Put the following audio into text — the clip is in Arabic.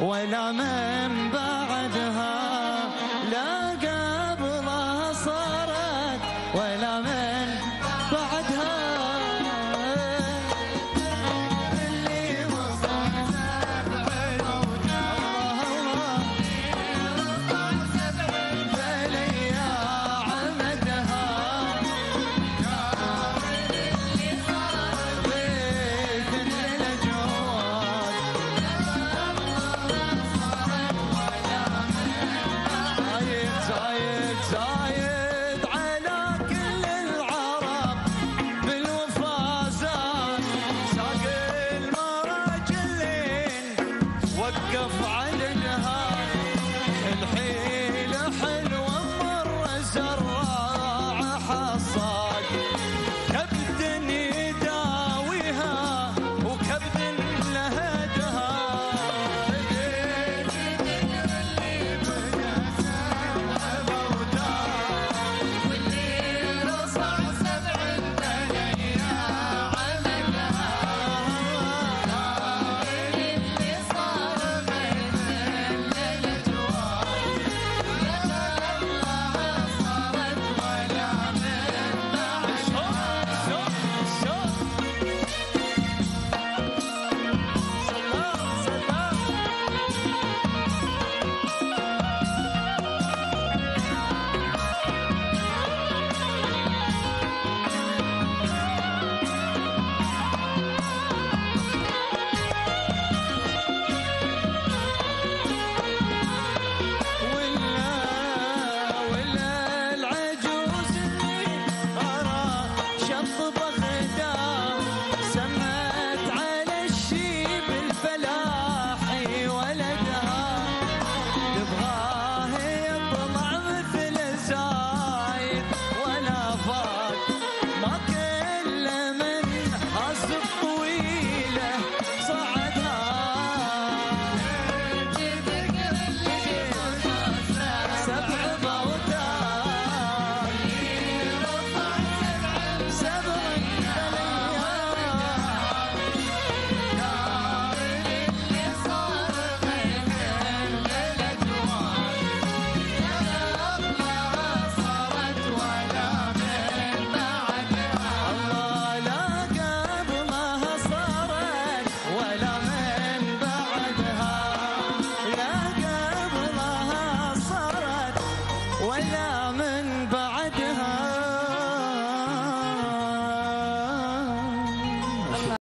ولا من بعدها لا قبلها صارت ولا من